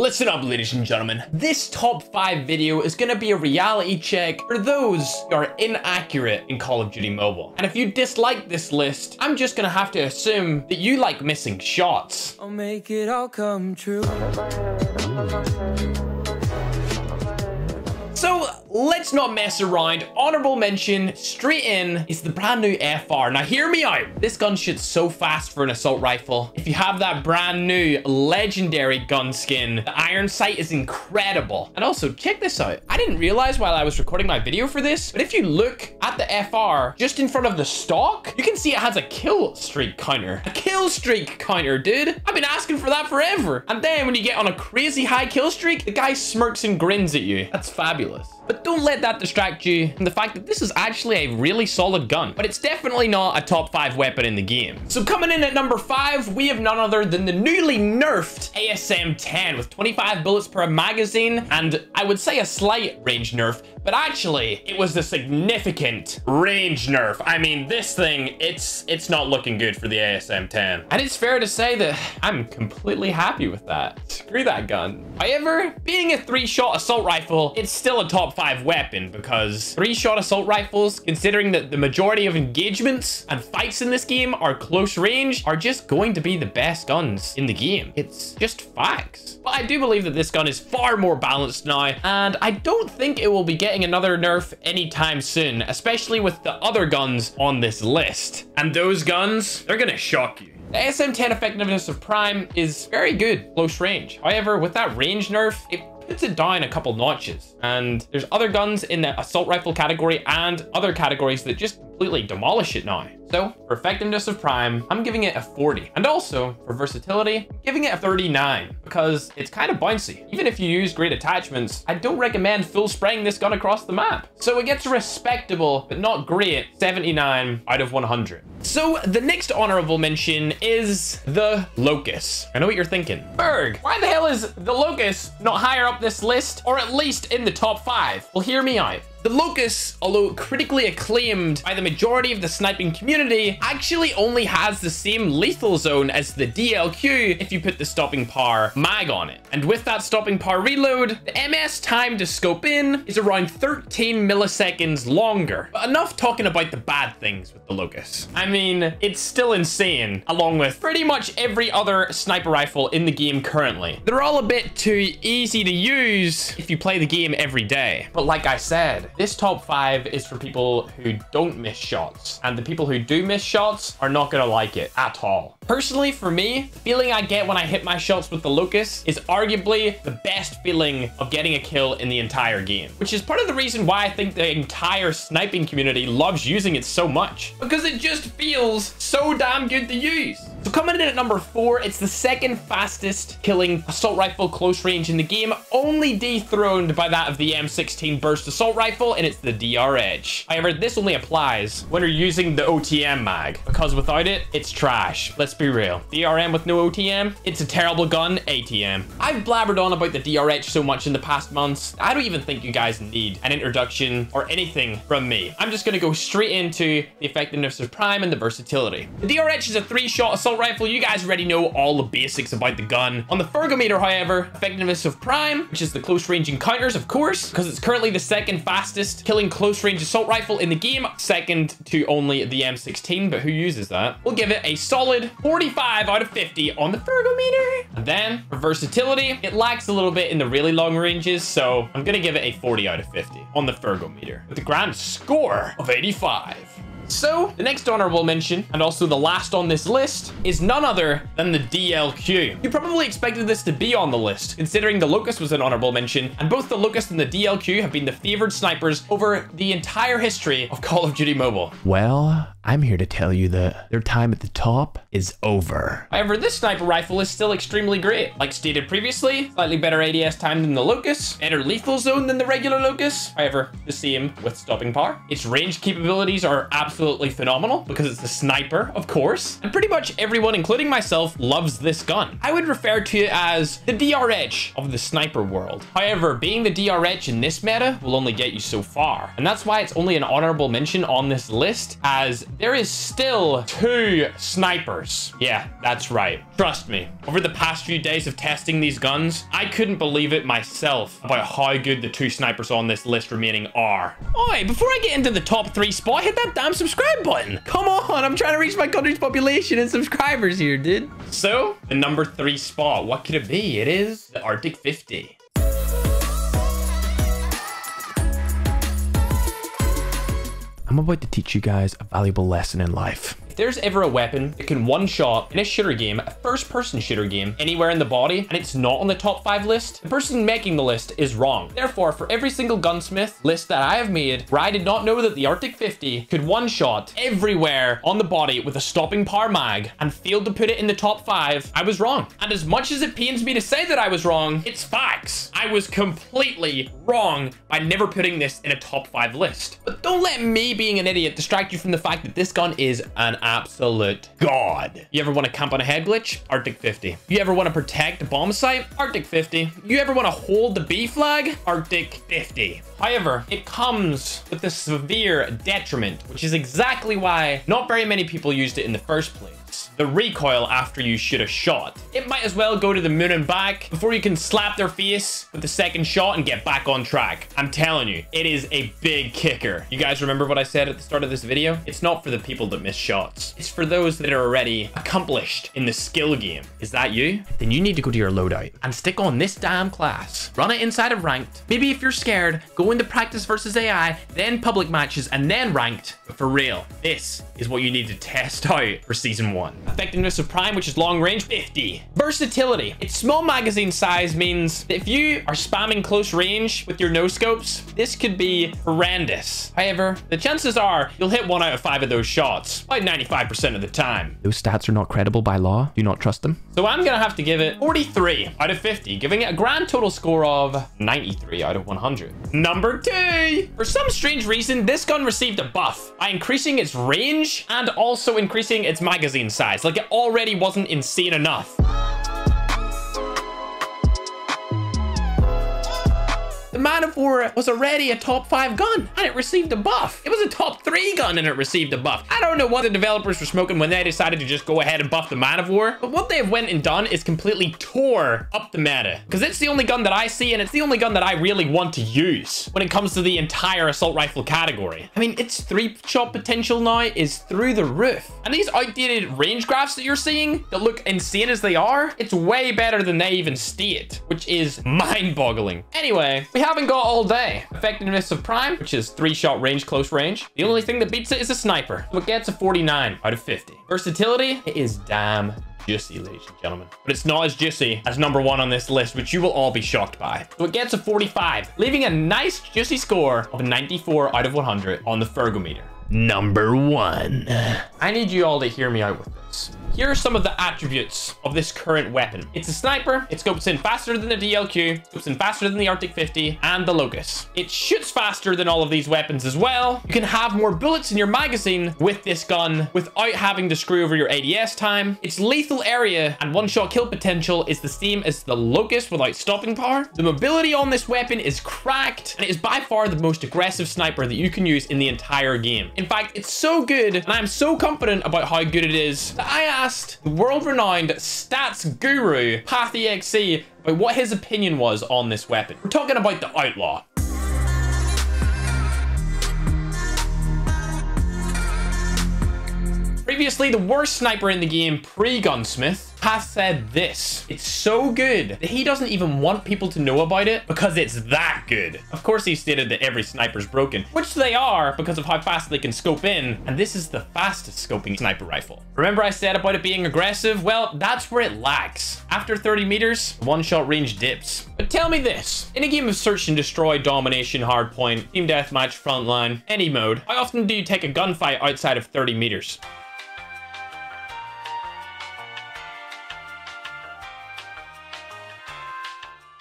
Listen up, ladies and gentlemen. This top 5 video is going to be a reality check for those who are inaccurate in Call of Duty Mobile. And if you dislike this list, I'm just going to have to assume that you like missing shots. I'll make it all come true. So let's not mess around. Honorable mention straight in is the brand new FR. Now hear me out. This gun shoots so fast for an assault rifle. If you have that brand new legendary gun skin, the iron sight is incredible. And also check this out. I didn't realize while I was recording my video for this, but if you look at the FR just in front of the stock, you can see it has a kill streak counter. A kill streak counter, dude. I've been asking for that forever. And then when you get on a crazy high kill streak, the guy smirks and grins at you. That's fabulous. But don't let that distract you from the fact that this is actually a really solid gun, but it's definitely not a top 5 weapon in the game. So coming in at number 5, we have none other than the newly nerfed ASM 10 with 25 bullets per magazine, and I would say a slight range nerf, but actually it was a significant range nerf. I mean, this thing, it's not looking good for the ASM 10. And it's fair to say that I'm completely happy with that. Screw that gun. However, being a 3-shot assault rifle, it's still a top 5 weapon, because 3-shot assault rifles, considering that the majority of engagements and fights in this game are close range, are just going to be the best guns in the game. It's just facts. But I do believe that this gun is far more balanced now, and I don't think it will be getting another nerf anytime soon, especially with the other guns on this list. And those guns, they're gonna shock you. The ASM-10 effectiveness of Prime is very good close range. However, with that range nerf, it puts it down a couple notches, and there's other guns in the assault rifle category and other categories that just completely demolish it now. So for effectiveness of Prime, I'm giving it a 40, and also for versatility, I'm giving it a 39 because it's kind of bouncy. Even if you use great attachments, I don't recommend full spraying this gun across the map. So it gets a respectable but not great 79 out of 100. So the next honorable mention is the Locust. I know what you're thinking. Berg, why the hell is the Locust not higher up this list, or at least in the top 5? Well, hear me out. The Locust, although critically acclaimed by the majority of the sniping community, actually only has the same lethal zone as the DLQ if you put the stopping power mag on it. And with that stopping power reload, the MS time to scope in is around 13 milliseconds longer. But enough talking about the bad things with the Locust. I mean, it's still insane, along with pretty much every other sniper rifle in the game currently. They're all a bit too easy to use if you play the game every day. But like I said, this top 5 is for people who don't miss shots, and the people who do miss shots are not gonna like it at all. Personally, for me, the feeling I get when I hit my shots with the Locust is arguably the best feeling of getting a kill in the entire game, which is part of the reason why I think the entire sniping community loves using it so much, because it just feels so damn good to use. So coming in at number 4, it's the second fastest killing assault rifle close range in the game, only dethroned by that of the M16 burst assault rifle, and it's the DRH. However, this only applies when you're using the OTM mag, because without it, it's trash. Let's be real. DRM with no OTM, it's a terrible gun, ATM. I've blabbered on about the DRH so much in the past months, I don't even think you guys need an introduction or anything from me. I'm just gonna go straight into the effectiveness of Prime and the versatility. The DRH is a 3-shot assault rifle. You guys already know all the basics about the gun. On the Fergometer, however, effectiveness of Prime, which is the close range encounters, of course, because it's currently the second fastest killing close range assault rifle in the game, second to only the M16, but who uses that? We'll give it a solid 45 out of 50 on the Fergometer. And then for versatility, it lacks a little bit in the really long ranges, so I'm gonna give it a 40 out of 50 on the Fergometer with a grand score of 85. So the next honorable mention, and also the last on this list, is none other than the DLQ. You probably expected this to be on the list, considering the Locust was an honorable mention, and both the Locust and the DLQ have been the favored snipers over the entire history of Call of Duty Mobile. Well, I'm here to tell you that their time at the top is over. However, this sniper rifle is still extremely great. Like stated previously, slightly better ADS time than the Locust, better lethal zone than the regular Locust. However, the same with stopping power. Its range capabilities are absolutely absolutely phenomenal because it's the sniper, of course. And pretty much everyone, including myself, loves this gun. I would refer to it as the DRH of the sniper world. However, being the DRH in this meta will only get you so far. And that's why it's only an honorable mention on this list, as there is still 2 snipers. Yeah, that's right. Trust me. Over the past few days of testing these guns, I couldn't believe it myself about how good the 2 snipers on this list remaining are. Oi, before I get into the top 3 spot, hit that damn subscribe button. Come on, I'm trying to reach my country's population and subscribers here, dude. So, the number 3 spot, what could it be? It is the Arctic 50. I'm about to teach you guys a valuable lesson in life. If there's ever a weapon that can one-shot in a shooter game, a first-person shooter game, anywhere in the body, and it's not on the top 5 list, the person making the list is wrong. Therefore, for every single gunsmith list that I have made, where I did not know that the Arctic 50 could one-shot everywhere on the body with a stopping par mag and failed to put it in the top 5, I was wrong. And as much as it pains me to say that I was wrong, it's facts. I was completely wrong by never putting this in a top 5 list. But don't let me being an idiot distract you from the fact that this gun is an absolute god. You ever want to camp on a head glitch? Arctic 50. You ever want to protect the bomb site? Arctic 50. You ever want to hold the B flag? Arctic 50. However, it comes with a severe detriment, which is exactly why not very many people used it in the first place. The recoil after you shoot a shot. It might as well go to the moon and back before you can slap their face with the second shot and get back on track. I'm telling you, it is a big kicker. You guys remember what I said at the start of this video? It's not for the people that miss shots. It's for those that are already accomplished in the skill game. Is that you? Then you need to go to your loadout and stick on this damn class. Run it inside of ranked. Maybe if you're scared, go into practice versus AI, then public matches, and then ranked. But for real, this is what you need to test out for season 1. Effectiveness of prime, which is long range, 50. Versatility. Its small magazine size means that if you are spamming close range with your no scopes, this could be horrendous. However, the chances are you'll hit 1 out of 5 of those shots, about 95% of the time. Those stats are not credible by law. Do not trust them. So I'm going to have to give it 43 out of 50, giving it a grand total score of 93 out of 100. Number 2. For some strange reason, this gun received a buff by increasing its range and also increasing its magazine size. Like, it already wasn't insane enough. The Man of War was already a top 5 gun and it received a buff. It was a top 3 gun and it received a buff. I don't know what the developers were smoking when they decided to just go ahead and buff the Man of War, but what they have went and done is completely tore up the meta, because it's the only gun that I see and it's the only gun that I really want to use when it comes to the entire assault rifle category. I mean, its 3-shot potential now is through the roof, and these outdated range graphs that you're seeing that look insane as they are, it's way better than they even state, which is mind-boggling. Anyway, we haven't got all day. Effectiveness of prime, which is 3-shot range, close range. The only thing that beats it is a sniper. So it gets a 49 out of 50. Versatility, it is damn juicy, ladies and gentlemen. But it's not as juicy as number 1 on this list, which you will all be shocked by. So it gets a 45, leaving a nice juicy score of 94 out of 100 on the Fergometer. Number 1. I need you all to hear me out with this. Here are some of the attributes of this current weapon. It's a sniper. It scopes in faster than the DLQ, scopes in faster than the Arctic 50 and the Locust. It shoots faster than all of these weapons as well. You can have more bullets in your magazine with this gun without having to screw over your ADS time. Its lethal area and one-shot kill potential is the same as the Locust without stopping power. The mobility on this weapon is cracked, and it is by far the most aggressive sniper that you can use in the entire game. In fact, it's so good, and I'm so confident about how good it is, that I asked the world-renowned stats guru, PathyXC, about what his opinion was on this weapon. We're talking about the Outlaw. Previously, the worst sniper in the game pre-Gunsmith, Path said this: it's so good that he doesn't even want people to know about it because it's that good. Of course, he stated that every sniper's broken, which they are because of how fast they can scope in, and this is the fastest scoping sniper rifle. Remember I said about it being aggressive? Well, that's where it lacks. After 30 meters, one-shot range dips. But tell me this, in a game of search and destroy, domination, hardpoint, team deathmatch, frontline, any mode, how often do you take a gunfight outside of 30 meters?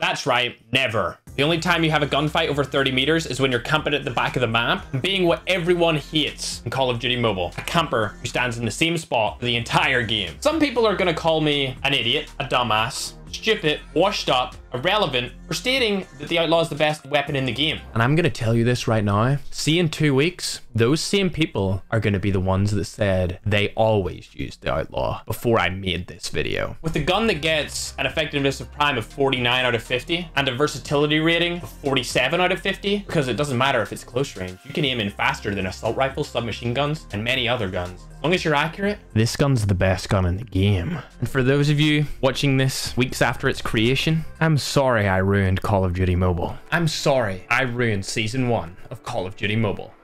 That's right, never. The only time you have a gunfight over 30 meters is when you're camping at the back of the map and being what everyone hates in Call of Duty Mobile, a camper who stands in the same spot the entire game. Some people are gonna call me an idiot, a dumbass, stupid, washed up, irrelevant for stating that the Outlaw is the best weapon in the game. And I'm gonna tell you this right now. See, in 2 weeks, those same people are gonna be the ones that said they always used the Outlaw before I made this video. With a gun that gets an effectiveness of prime of 49 out of 50 and a versatility rating of 47 out of 50, because it doesn't matter if it's close range, you can aim in faster than assault rifles, submachine guns, and many other guns. As long as you're accurate, this gun's the best gun in the game. And for those of you watching this weeks after its creation, I'm sorry I ruined Call of Duty Mobile. I'm sorry I ruined Season 1 of Call of Duty Mobile.